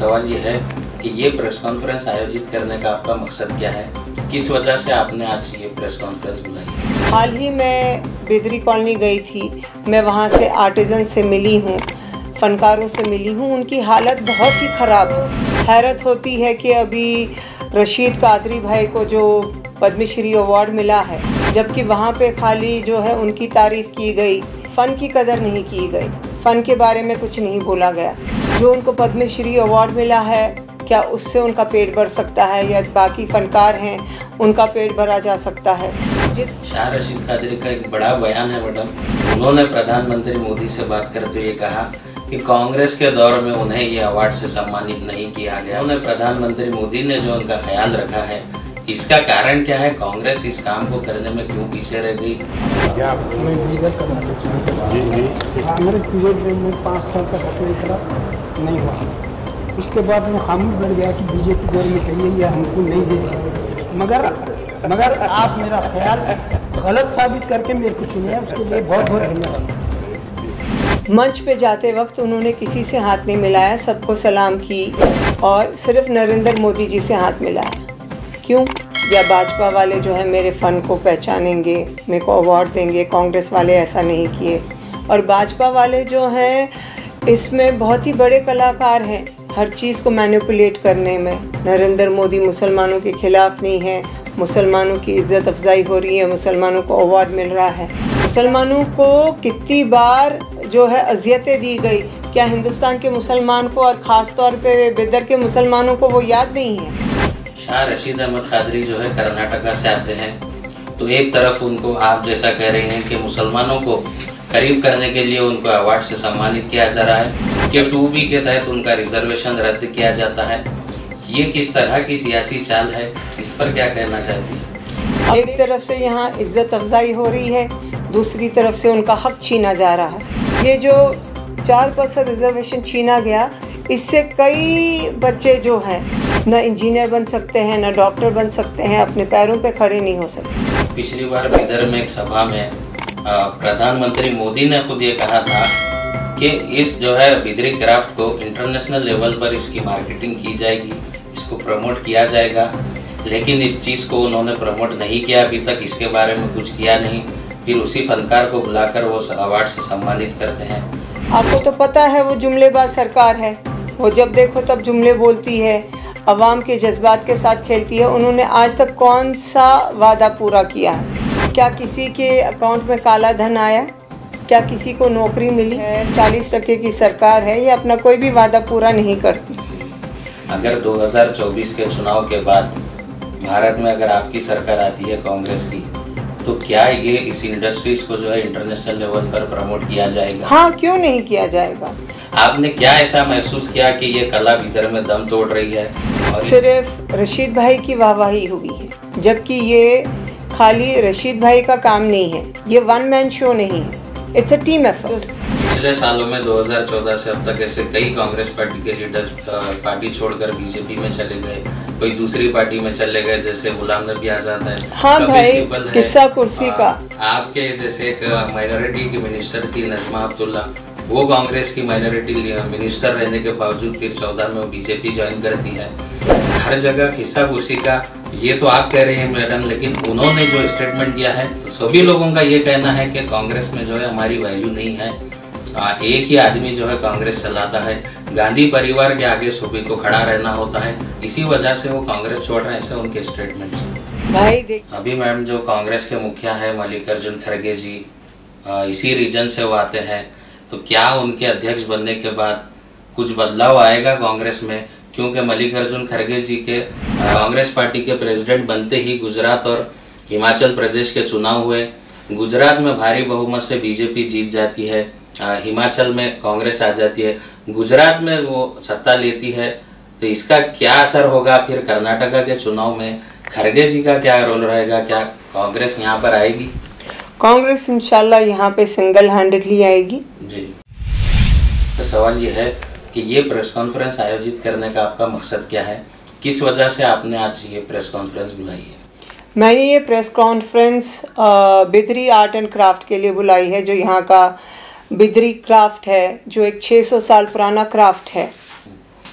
सवाल ये है कि ये प्रेस कॉन्फ्रेंस आयोजित करने का आपका मकसद क्या है, किस वजह से आपने आज ये प्रेस कॉन्फ्रेंस बुलाई? हाल ही मैं बेदरी कॉलोनी गई थी, मैं वहाँ से आर्टिजन से मिली हूँ, फनकारों से मिली हूँ। उनकी हालत बहुत ही ख़राब है। हैरत होती है कि अभी रशीद कादरी भाई को जो पद्मश्री अवार्ड मिला है, जबकि वहाँ पे खाली जो है उनकी तारीफ़ की गई, फ़न की कदर नहीं की गई, फ़न के बारे में कुछ नहीं बोला गया। जो उनको पद्मश्री अवार्ड मिला है, क्या उससे उनका पेट भर सकता है या बाकी फ़नकार हैं उनका पेट भरा जा सकता है? जिस शाह रशीद कादरी का एक बड़ा बयान है मैडम, उन्होंने प्रधानमंत्री मोदी से बात करते हुए कहा कि कांग्रेस के दौर में उन्हें ये अवार्ड से सम्मानित नहीं किया गया। उन्हें प्रधानमंत्री मोदी ने जो उनका ख्याल रखा है, इसका कारण क्या है? कांग्रेस इस काम को करने में क्यों पीछे रह गई? कांग्रेस पीरियड में 5 साल का नहीं हुआ, उसके बाद वो खामोश बन गया कि बीजेपी गवर्नमेंट चाहिए या हमको नहीं देती। मगर आप मेरा ख्याल गलत साबित करके मेरे को चुने, उसके लिए बहुत बहुत धन्यवाद। मंच पे जाते वक्त उन्होंने किसी से हाथ नहीं मिलाया, सबको सलाम की और सिर्फ नरेंद्र मोदी जी से हाथ मिलाया। क्यों? या भाजपा वाले जो है मेरे फ़न को पहचानेंगे, मेरे को अवार्ड देंगे, कांग्रेस वाले ऐसा नहीं किए। और भाजपा वाले जो हैं इसमें बहुत ही बड़े कलाकार हैं हर चीज़ को मैनिपुलेट करने में। नरेंद्र मोदी मुसलमानों के ख़िलाफ़ नहीं है, मुसलमानों की इज़्ज़त अफजाई हो रही है, मुसलमानों को अवार्ड मिल रहा है। मुसलमानों को कितनी बार जो है अजियतें दी गई, क्या हिंदुस्तान के मुसलमान को और ख़ास तौर पर बिदर के मुसलमानों को वो याद नहीं है? शाह रशीद अहमद कादरी जो है कर्नाटका से आते हैं, तो एक तरफ उनको आप जैसा कह रहे हैं कि मुसलमानों को करीब करने के लिए उनको अवार्ड से सम्मानित किया जा रहा है, कि 2B के तहत उनका रिजर्वेशन रद्द किया जाता है। ये किस तरह की सियासी चाल है, इस पर क्या कहना चाहती है? एक तरफ से यहाँ इज्जत अफजाई हो रही है, दूसरी तरफ से उनका हक छीना जा रहा है। ये जो 4% रिजर्वेशन छीना गया, इससे कई बच्चे जो हैं ना इंजीनियर बन सकते हैं, ना डॉक्टर बन सकते हैं, अपने पैरों पे खड़े नहीं हो सकते। पिछली बार बिदर में एक सभा में प्रधानमंत्री मोदी ने खुद ये कहा था कि इस जो है बिदरी क्राफ्ट को इंटरनेशनल लेवल पर इसकी मार्केटिंग की जाएगी, इसको प्रमोट किया जाएगा, लेकिन इस चीज़ को उन्होंने प्रमोट नहीं किया अभी तक, इसके बारे में कुछ किया नहीं। फिर उसी फनकार को बुलाकर वो अवार्ड से सम्मानित करते हैं। आपको तो पता है वो जुमलेबाज सरकार है, वो जब देखो तब जुमले बोलती है, आवाम के जज्बात के साथ खेलती है। उन्होंने आज तक कौन सा वादा पूरा किया है? क्या किसी के अकाउंट में काला धन आया? क्या किसी को नौकरी मिली है? 40% की सरकार है, ये अपना कोई भी वादा पूरा नहीं करती। अगर 2024 के चुनाव के बाद भारत में अगर आपकी सरकार आती है कांग्रेस की, तो क्या ये इस इंडस्ट्रीज को जो है इंटरनेशनल लेवल पर प्रमोट किया जाएगा? हाँ, क्यों नहीं किया जाएगा? आपने क्या ऐसा महसूस किया कि ये कला भीतर में दम तोड़ रही है? और सिर्फ रशीद भाई की वाहवाही हुई है, जबकि ये खाली रशीद भाई का काम नहीं है, ये वन मैन शो नहीं है, इट्स अ टीम एफर्ट। पिछले सालों में 2014 से अब तक ऐसे कई कांग्रेस पार्टी के लीडर्स पार्टी छोड़कर बीजेपी में चले गए, कोई दूसरी पार्टी में चले गए, जैसे गुलाम नबी आजाद है। हाँ भाई, किस्सा कुर्सी का। आपके जैसे एक माइनॉरिटी की मिनिस्टर थी नजमा अब्दुल्ला, वो कांग्रेस की माइनॉरिटी मिनिस्टर रहने के बावजूद फिर 14 में बीजेपी ज्वाइन करती है। हर जगह हिस्सा कुर्सी का, ये तो आप कह रहे हैं मैडम, लेकिन उन्होंने जो स्टेटमेंट दिया है, तो सभी लोगों का ये कहना है कि कांग्रेस में जो है हमारी वैल्यू नहीं है, एक ही आदमी जो है कांग्रेस चलाता है, गांधी परिवार के आगे सूबे को खड़ा रहना होता है, इसी वजह से वो कांग्रेस छोड़ रहे हैं, ऐसे उनके स्टेटमेंट भाई। अभी मैम जो कांग्रेस के मुखिया है मल्लिकार्जुन खड़गे जी, इसी रीजन से वो आते हैं, तो क्या उनके अध्यक्ष बनने के बाद कुछ बदलाव आएगा कांग्रेस में? क्योंकि मल्लिकार्जुन खड़गे जी के कांग्रेस पार्टी के प्रेसिडेंट बनते ही गुजरात और हिमाचल प्रदेश के चुनाव हुए। गुजरात में भारी बहुमत से बीजेपी जीत जाती है, हिमाचल में कांग्रेस आ जाती है, गुजरात में वो सत्ता लेती है, तो इसका क्या असर होगा? फिर कर्नाटका के चुनाव में खड़गे जी का क्या रोल रहेगा? क्या कांग्रेस यहाँ पर आएगी? कांग्रेस इंशाल्लाह यहाँ पे सिंगल हैंडेडली आएगी जी। तो सवाल ये है कि ये प्रेस कॉन्फ्रेंस आयोजित करने का आपका मकसद क्या है, किस वजह से आपने आज ये प्रेस कॉन्फ्रेंस बुलाई है? मैंने ये press conference Bidri art and craft के लिए बुलाई है। जो यहाँ का बिदरी क्राफ्ट है, जो एक 600 साल पुराना क्राफ्ट है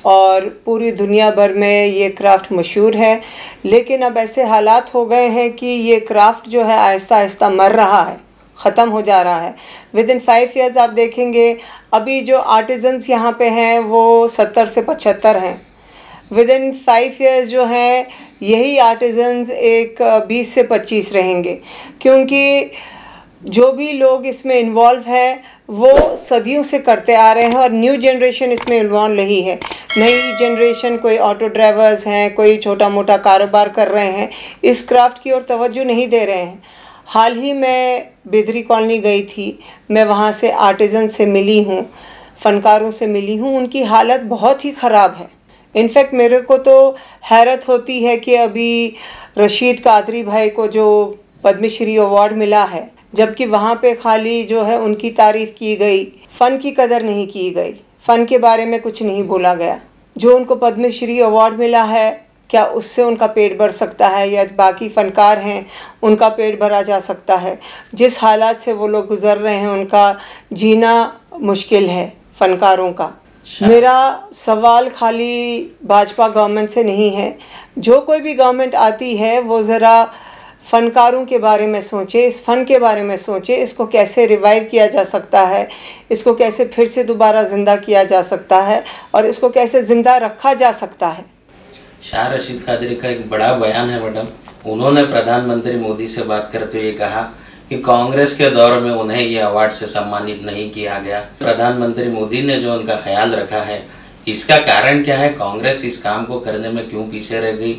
और पूरी दुनिया भर में ये क्राफ्ट मशहूर है। लेकिन अब ऐसे हालात हो गए हैं कि ये क्राफ्ट जो है आहिस्ता आहिस्ता मर रहा है, ख़त्म हो जा रहा है। विदिन 5 ईयर्स आप देखेंगे अभी जो आर्टिजन्स यहाँ पे हैं वो 70 से 75 हैं। विदिन 5 ईयर्स जो हैं यही आर्टिजन्स एक 20 से 25 रहेंगे, क्योंकि जो भी लोग इसमें इन्वॉल्व हैं वो सदियों से करते आ रहे हैं और न्यू जनरेशन इसमें इन्वॉल्व नहीं है। नई जनरेशन कोई ऑटो ड्राइवर्स हैं, कोई छोटा मोटा कारोबार कर रहे हैं, इस क्राफ्ट की ओर तवज्जो नहीं दे रहे हैं। हाल ही में बिदरी कॉलोनी गई थी, मैं वहाँ से आर्टिजन से मिली हूँ, फ़नकारों से मिली हूँ, उनकी हालत बहुत ही ख़राब है। इनफैक्ट मेरे को तो हैरत होती है कि अभी रशीद कादरी भाई को जो पद्मश्री अवार्ड मिला है, जबकि वहाँ पे खाली जो है उनकी तारीफ़ की गई, फ़न की कदर नहीं की गई, फ़न के बारे में कुछ नहीं बोला गया। जो उनको पद्मश्री अवार्ड मिला है, क्या उससे उनका पेट भर सकता है या बाकी फ़नकार हैं उनका पेट भरा जा सकता है? जिस हालात से वो लोग गुज़र रहे हैं उनका जीना मुश्किल है फ़नकारों का। मेरा सवाल खाली भाजपा गवर्नमेंट से नहीं है, जो कोई भी गवर्नमेंट आती है वो ज़रा फ़नकारों के बारे में सोचे, इस फ़न के बारे में सोचे, इसको कैसे रिवाइव किया जा सकता है, इसको कैसे फिर से दोबारा ज़िंदा किया जा सकता है और इसको कैसे ज़िंदा रखा जा सकता है। शाह रशीद कादरी का एक बड़ा बयान है मैडम, उन्होंने प्रधानमंत्री मोदी से बात करते हुए कहा कि कांग्रेस के दौर में उन्हें ये अवार्ड से सम्मानित नहीं किया गया। प्रधानमंत्री मोदी ने जो उनका ख्याल रखा है, इसका कारण क्या है? कांग्रेस इस काम को करने में क्यों पीछे रह गई?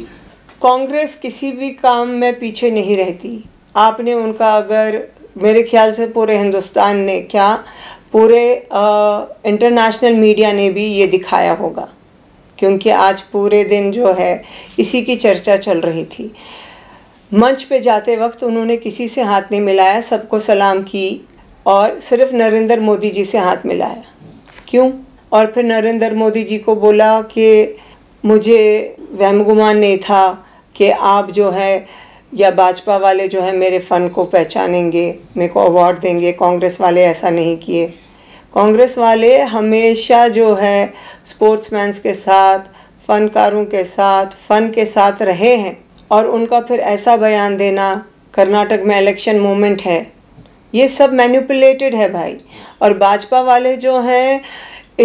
कांग्रेस किसी भी काम में पीछे नहीं रहती। आपने उनका, अगर मेरे ख्याल से पूरे हिंदुस्तान ने क्या पूरे इंटरनेशनल मीडिया ने भी ये दिखाया होगा, क्योंकि आज पूरे दिन जो है इसी की चर्चा चल रही थी। मंच पे जाते वक्त उन्होंने किसी से हाथ नहीं मिलाया, सबको सलाम की और सिर्फ नरेंद्र मोदी जी से हाथ मिलाया। क्यों? और फिर नरेंद्र मोदी जी को बोला कि मुझे वहमगुमान नहीं था कि आप जो है या भाजपा वाले जो है मेरे फ़न को पहचानेंगे, मेरे को अवार्ड देंगे। कांग्रेस वाले ऐसा नहीं किए। कांग्रेस वाले हमेशा जो है स्पोर्ट्समैन्स के साथ, फ़नकारों के साथ, फ़न के साथ रहे हैं। और उनका फिर ऐसा बयान देना, कर्नाटक में इलेक्शन मोमेंट है, ये सब मैनिपुलेटेड है भाई। और भाजपा वाले जो हैं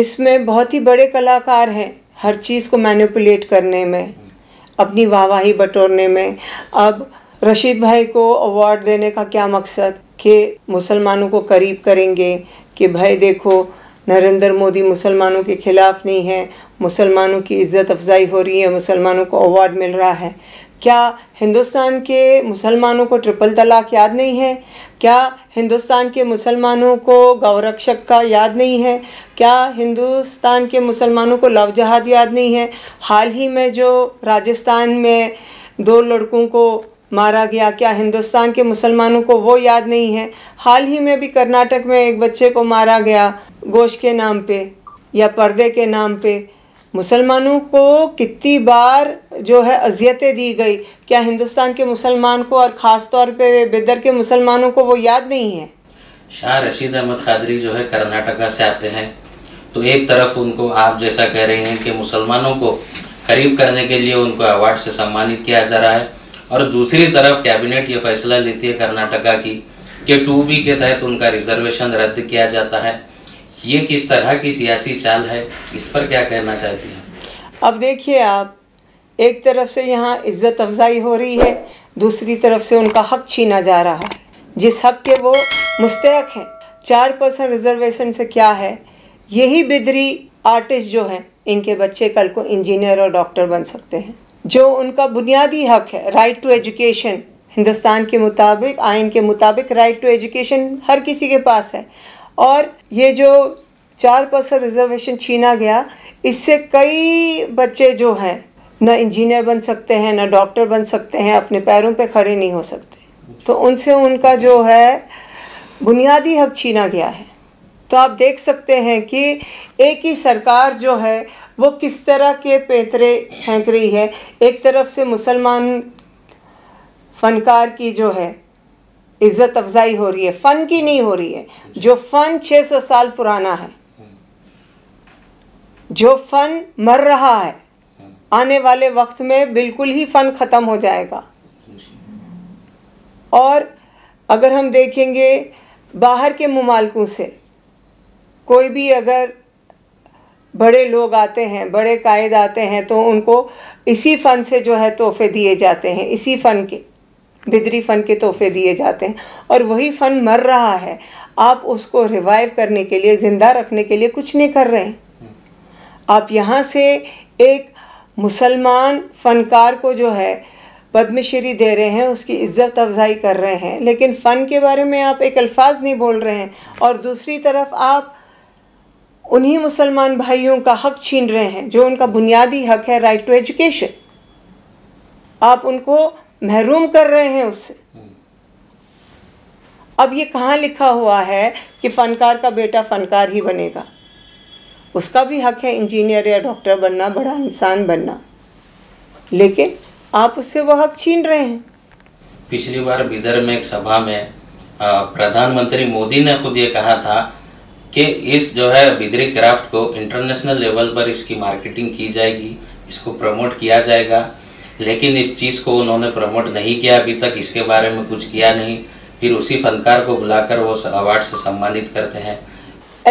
इसमें बहुत ही बड़े कलाकार हैं हर चीज़ को मैनिपुलेट करने में, अपनी वाहवाही बटोरने में। अब रशीद भाई को अवार्ड देने का क्या मकसद कि मुसलमानों को करीब करेंगे कि भाई देखो नरेंद्र मोदी मुसलमानों के ख़िलाफ़ नहीं है, मुसलमानों की इज़्ज़त अफजाई हो रही है, मुसलमानों को अवार्ड मिल रहा है। क्या हिंदुस्तान के मुसलमानों को ट्रिपल तलाक याद नहीं है? क्या हिंदुस्तान के मुसलमानों को गौरक्षक का याद नहीं है? क्या हिंदुस्तान के मुसलमानों को लव जहाद याद नहीं है? हाल ही में जो राजस्थान में 2 लड़कों को मारा गया, क्या हिंदुस्तान के मुसलमानों को वो याद नहीं है? हाल ही में भी कर्नाटक में एक बच्चे को मारा गया गोश्त के नाम पे या पर्दे के नाम पे। मुसलमानों को कितनी बार जो है अजियतें दी गई, क्या हिंदुस्तान के मुसलमान को और ख़ास तौर पे बिदर के मुसलमानों को वो याद नहीं है? शाह रशीद अहमद कादरी जो है कर्नाटका से आते हैं, तो एक तरफ उनको आप जैसा कह रहे हैं कि मुसलमानों को करीब करने के लिए उनको अवार्ड से सम्मानित किया जा रहा है, और दूसरी तरफ कैबिनेट ये फैसला लेती है कर्नाटका की कि 2B के तहत उनका रिजर्वेशन रद्द किया जाता है। ये किस तरह की सियासी चाल है, इस पर क्या कहना चाहती हैं? अब देखिए आप, एक तरफ से यहाँ इज्जत अफजाई हो रही है, दूसरी तरफ से उनका हक छीना जा रहा है जिस हक के वो मुस्तहक हैं। 4% रिजर्वेशन से क्या है, यही बिदरी आर्टिस्ट जो हैं इनके बच्चे कल को इंजीनियर और डॉक्टर बन सकते हैं, जो उनका बुनियादी हक है। राइट टू एजुकेशन हिंदुस्तान के मुताबिक, आइन के मुताबिक राइट टू एजुकेशन हर किसी के पास है। और ये जो 4% रिजर्वेशन छीना गया, इससे कई बच्चे जो हैं ना इंजीनियर बन सकते हैं, ना डॉक्टर बन सकते हैं, अपने पैरों पे खड़े नहीं हो सकते। तो उनसे उनका जो है बुनियादी हक छीना गया है। तो आप देख सकते हैं कि एक ही सरकार जो है वो किस तरह के पैंतरे फेंक रही है। एक तरफ से मुसलमान फ़नकार की जो है इज़्ज़त अफजाई हो रही है, फ़न की नहीं हो रही है, जो फ़न 600 साल पुराना है, जो फन मर रहा है आने वाले वक्त में बिल्कुल ही फन खत्म हो जाएगा। और अगर हम देखेंगे बाहर के मुमालकों से कोई भी अगर बड़े लोग आते हैं, बड़े कायद आते हैं, तो उनको इसी फ़न से जो है तोहफे दिए जाते हैं, इसी फ़न के बिदरी फ़न के तोहफे दिए जाते हैं। और वही फ़न मर रहा है, आप उसको रिवाइव करने के लिए, ज़िंदा रखने के लिए कुछ नहीं कर रहे हैं। आप यहाँ से एक मुसलमान फ़नकार को जो है पद्मश्री दे रहे हैं, उसकी इज्जत अफजाई कर रहे हैं, लेकिन फ़न के बारे में आप एक अल्फाज नहीं बोल रहे हैं, और दूसरी तरफ आप उन्हीं मुसलमान भाइयों का हक़ छीन रहे हैं जो उनका बुनियादी हक़ है, राइट टू एजुकेशन। आप उनको महरूम कर रहे हैं उससे। अब ये कहाँ लिखा हुआ है कि फ़नकार का बेटा फ़नकार ही बनेगा? उसका भी हक़ है इंजीनियर या डॉक्टर बनना, बड़ा इंसान बनना, लेकिन आप उससे वो हक़ छीन रहे हैं। पिछली बार बिदर में एक सभा में प्रधानमंत्री मोदी ने खुद ये कहा था कि इस जो है बिदरी क्राफ्ट को इंटरनेशनल लेवल पर इसकी मार्केटिंग की जाएगी, इसको प्रमोट किया जाएगा, लेकिन इस चीज़ को उन्होंने प्रमोट नहीं किया अभी तक, इसके बारे में कुछ किया नहीं। फिर उसी फनकार को बुलाकर वो अवार्ड से सम्मानित करते हैं।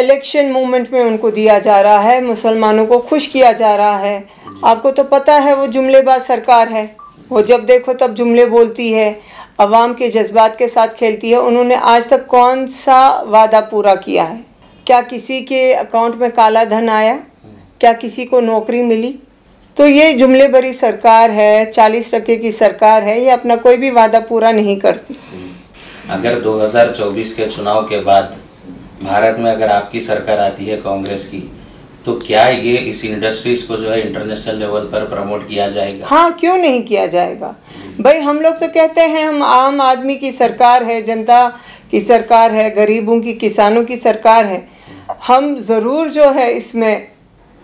इलेक्शन मूवमेंट में उनको दिया जा रहा है, मुसलमानों को खुश किया जा रहा है। आपको तो पता है वो जुमलेबाज सरकार है, वो जब देखो तब जुमले बोलती है, आवाम के जज्बात के साथ खेलती है। उन्होंने आज तक कौन सा वादा पूरा किया है? क्या किसी के अकाउंट में काला धन आया? क्या किसी को नौकरी मिली? तो ये जुमले भरी सरकार है, 40% की सरकार है, ये अपना कोई भी वादा पूरा नहीं करती। अगर 2024 के चुनाव के बाद भारत में अगर आपकी सरकार आती है कांग्रेस की, तो क्या ये इस इंडस्ट्रीज को जो है इंटरनेशनल लेवल पर प्रमोट किया जाएगा? हाँ, क्यों नहीं किया जाएगा भाई। हम लोग तो कहते हैं हम आम आदमी की सरकार है, जनता की सरकार है, गरीबों की, किसानों की सरकार है। हम ज़रूर जो है इसमें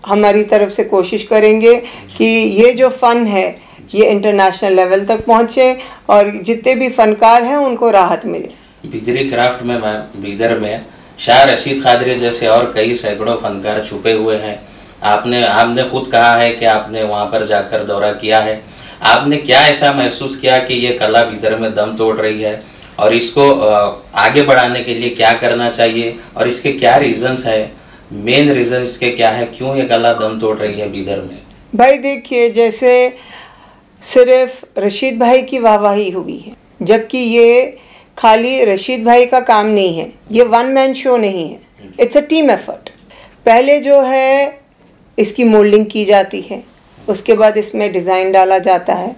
हमारी तरफ से कोशिश करेंगे कि ये जो फ़न है ये इंटरनेशनल लेवल तक पहुँचे और जितने भी फ़नकार हैं उनको राहत मिले। बिदरी क्राफ्ट में बिदर में शाह रशीद कादरी जैसे और कई सैकड़ों फनकार छुपे हुए हैं। आपने खुद कहा है कि आपने वहाँ पर जाकर दौरा किया है। आपने क्या ऐसा महसूस किया कि ये कला बिदर में दम तोड़ रही है और इसको आगे बढ़ाने के लिए क्या करना चाहिए और इसके क्या रीज़न्स है, मेन रीज़न इसके क्या है, क्यों ये कला दम तोड़ रही है बिदर में? भाई देखिए, जैसे सिर्फ रशीद भाई की वाहवाही हुई है, जबकि ये खाली रशीद भाई का काम नहीं है, ये वन मैन शो नहीं है, इट्स अ टीम एफर्ट। पहले जो है इसकी मोल्डिंग की जाती है, उसके बाद इसमें डिज़ाइन डाला जाता है,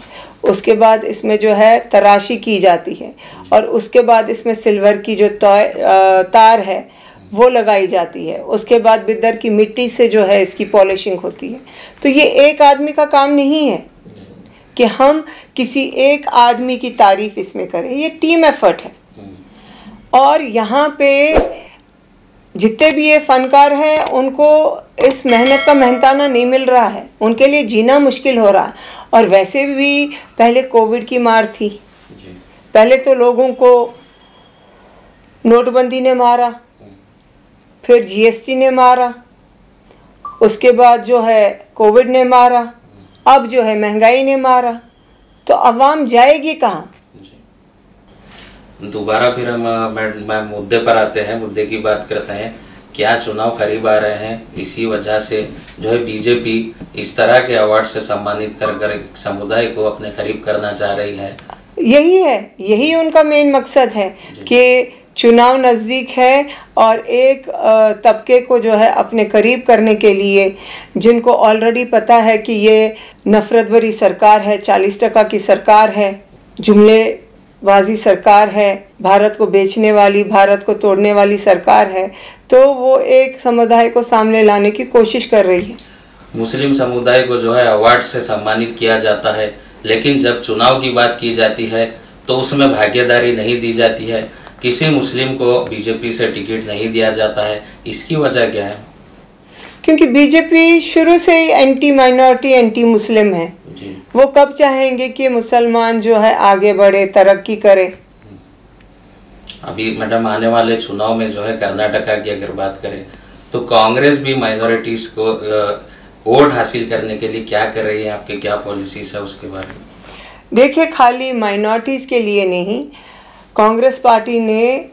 उसके बाद इसमें जो है तराशी की जाती है, और उसके बाद इसमें सिल्वर की जो तार है वो लगाई जाती है, उसके बाद बिदर की मिट्टी से जो है इसकी पॉलिशिंग होती है। तो ये एक आदमी का काम नहीं है कि हम किसी एक आदमी की तारीफ इसमें करें, ये टीम एफर्ट है। और यहाँ पे जितने भी ये फ़नकार हैं उनको इस मेहनत का मेहनताना नहीं मिल रहा है, उनके लिए जीना मुश्किल हो रहा है। और वैसे भी पहले कोविड की मार थी, पहले तो लोगों को नोटबंदी ने मारा, फिर GST ने मारा, उसके बाद जो है कोविड ने मारा, अब जो है महंगाई ने मारा, तो आवाम जाएगी कहाँ? दोबारा फिर हम मैं मुद्दे पर आते हैं, मुद्दे की बात करते हैं। क्या चुनाव करीब आ रहे हैं, इसी वजह से जो है बीजेपी इस तरह के अवार्ड से सम्मानित कर समुदाय को अपने करीब करना चाह रही है? यही उनका मेन मकसद है कि चुनाव नज़दीक है और एक तबके को जो है अपने करीब करने के लिए, जिनको ऑलरेडी पता है कि ये नफ़रत भरी सरकार है, 40% की सरकार है, जुमलेबाजी सरकार है, भारत को बेचने वाली, भारत को तोड़ने वाली सरकार है, तो वो एक समुदाय को सामने लाने की कोशिश कर रही है। मुस्लिम समुदाय को जो है अवार्ड से सम्मानित किया जाता है, लेकिन जब चुनाव की बात की जाती है तो उसमें भागीदारी नहीं दी जाती है, किसी मुस्लिम को बीजेपी से टिकट नहीं दिया जाता है। इसकी वजह क्या है? क्योंकि बीजेपी शुरू से ही एंटी माइनॉरिटी, एंटी मुस्लिम है। वो कब चाहेंगे कि मुसलमान जो है आगे बढ़े, तरक्की करे? अभी मैडम आने वाले चुनाव में जो है कर्नाटका की अगर बात करें तो कांग्रेस भी माइनॉरिटीज़ को वोट हासिल करने के लिए क्या कर रही है, आपके क्या पॉलिसीज है उसके बारे में? देखिए, खाली माइनॉरिटीज़ के लिए नहीं, कांग्रेस पार्टी ने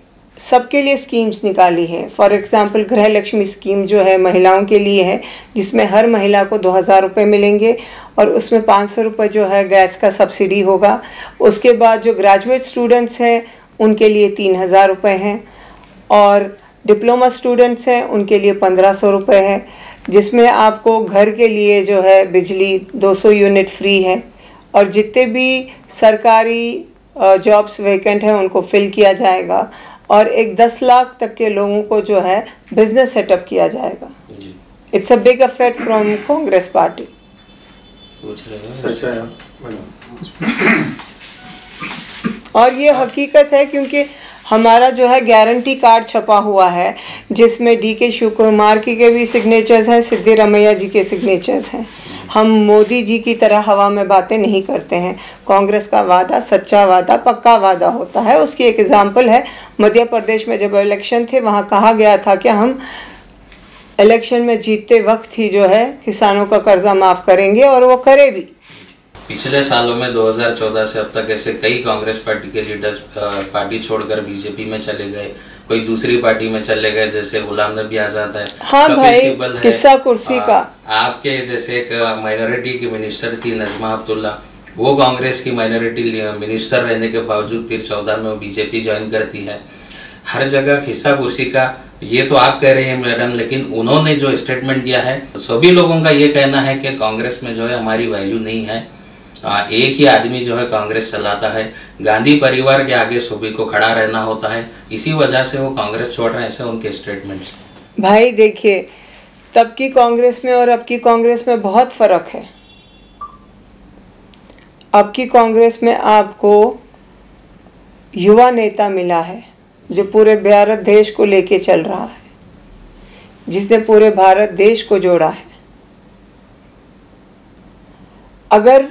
सबके लिए स्कीम्स निकाली हैं। फॉर एग्जांपल गृह लक्ष्मी स्कीम जो है महिलाओं के लिए है, जिसमें हर महिला को 2000 रुपये मिलेंगे और उसमें 500 रुपये जो है गैस का सब्सिडी होगा। उसके बाद जो ग्रेजुएट स्टूडेंट्स हैं उनके लिए 3000 रुपये हैं और डिप्लोमा स्टूडेंट्स हैं उनके लिए 1500 रुपये है, जिसमें आपको घर के लिए जो है बिजली 200 यूनिट फ्री है और जितने भी सरकारी जॉब्स वैकेंट हैं उनको फिल किया जाएगा और एक 10 लाख तक के लोगों को जो है बिजनेस सेटअप किया जाएगा। It's a big effort from Congress party. और ये हकीकत है क्योंकि हमारा जो है गारंटी कार्ड छपा हुआ है जिसमें डीके शिवकुमार के भी सिग्नेचर्स हैं, सिद्दरमैया जी के सिग्नेचर्स हैं। हम मोदी जी की तरह हवा में बातें नहीं करते हैं। कांग्रेस का वादा सच्चा वादा पक्का वादा होता है। उसकी एक एग्जांपल है, मध्य प्रदेश में जब इलेक्शन थे वहाँ कहा गया था कि हम इलेक्शन में जीतते वक्त ही जो है किसानों का कर्जा माफ़ करेंगे और वो करे भी। पिछले सालों में 2014 से अब तक ऐसे कई कांग्रेस पार्टी के लीडर्स पार्टी छोड़कर बीजेपी में चले गए, कोई दूसरी पार्टी में चले गए, जैसे गुलाम नबी आजाद है। हाँ भाई, किस्सा कुर्सी का। आपके जैसे एक माइनॉरिटी की मिनिस्टर थी नजमा अब्दुल्ला, वो कांग्रेस की माइनॉरिटी मिनिस्टर रहने के बावजूद फिर 14 में वो बीजेपी ज्वाइन करती है। हर जगह किस्सा कुर्सी का। ये तो आप कह रहे हैं मैडम, लेकिन उन्होंने जो स्टेटमेंट दिया है सभी लोगों का ये कहना है कि कांग्रेस में जो है हमारी वैल्यू नहीं है, एक ही आदमी जो है कांग्रेस चलाता है, गांधी परिवार के आगे सभी को खड़ा रहना होता है, इसी वजह से वो कांग्रेस छोड़ रहे हैं, ऐसे उनके स्टेटमेंट्स। भाई देखिए, तब की कांग्रेस में और अब की कांग्रेस में बहुत फ़र्क है। अब की कांग्रेस में आपको युवा नेता मिला है जो पूरे भारत देश को लेके चल रहा है, जिसने पूरे भारत देश को जोड़ा है। अगर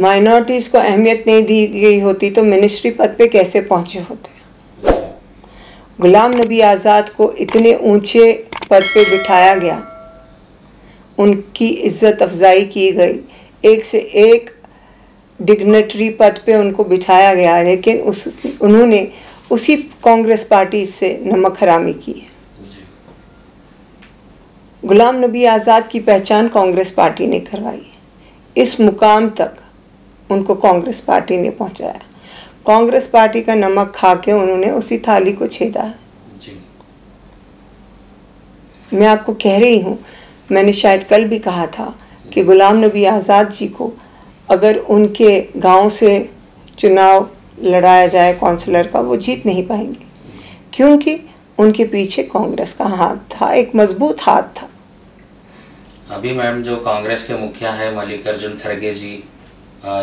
माइनॉरिटीज़ को अहमियत नहीं दी गई होती तो मिनिस्ट्री पद पे कैसे पहुंचे होते? गुलाम नबी आज़ाद को इतने ऊंचे पद पे बिठाया गया, उनकी इज्जत अफजाई की गई, एक से एक डिग्नेटरी पद पे उनको बिठाया गया, लेकिन उन्होंने उसी कांग्रेस पार्टी से नमक हरामी की है। गुलाम नबी आज़ाद की पहचान कांग्रेस पार्टी ने करवाई, इस मुकाम तक उनको कांग्रेस पार्टी ने पहुंचाया। कांग्रेस पार्टी का नमक खा के उन्होंने उसी थाली को छेदा। मैं आपको कह रही हूँ, मैंने शायद कल भी कहा था कि गुलाम नबी आज़ाद जी को अगर उनके गांव से चुनाव लड़ाया जाए काउंसलर का, वो जीत नहीं पाएंगे क्योंकि उनके पीछे कांग्रेस का हाथ था, एक मजबूत हाथ था। अभी मैम जो कांग्रेस के मुखिया है मल्लिकार्जुन खड़गे जी,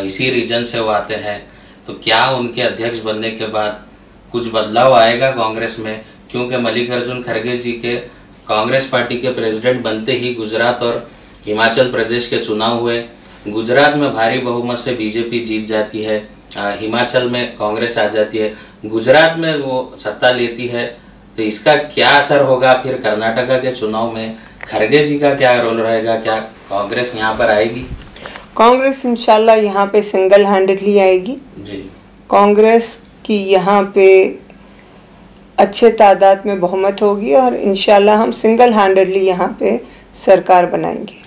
इसी रीजन से वो आते हैं, तो क्या उनके अध्यक्ष बनने के बाद कुछ बदलाव आएगा कांग्रेस में? क्योंकि मल्लिकार्जुन खड़गे जी के कांग्रेस पार्टी के प्रेसिडेंट बनते ही गुजरात और हिमाचल प्रदेश के चुनाव हुए। गुजरात में भारी बहुमत से बीजेपी जीत जाती है, हिमाचल में कांग्रेस आ जाती है, गुजरात में वो सत्ता लेती है, तो इसका क्या असर होगा? फिर कर्नाटका के चुनाव में खड़गे जी का क्या रोल रहेगा? क्या कांग्रेस यहाँ पर आएगी? कांग्रेस इंशाल्लाह यहाँ पे सिंगल हैंडेडली आएगी जी। कांग्रेस की यहाँ पे अच्छे तादाद में बहुमत होगी और इंशाल्लाह हम सिंगल हैंडेडली यहाँ पे सरकार बनाएंगे।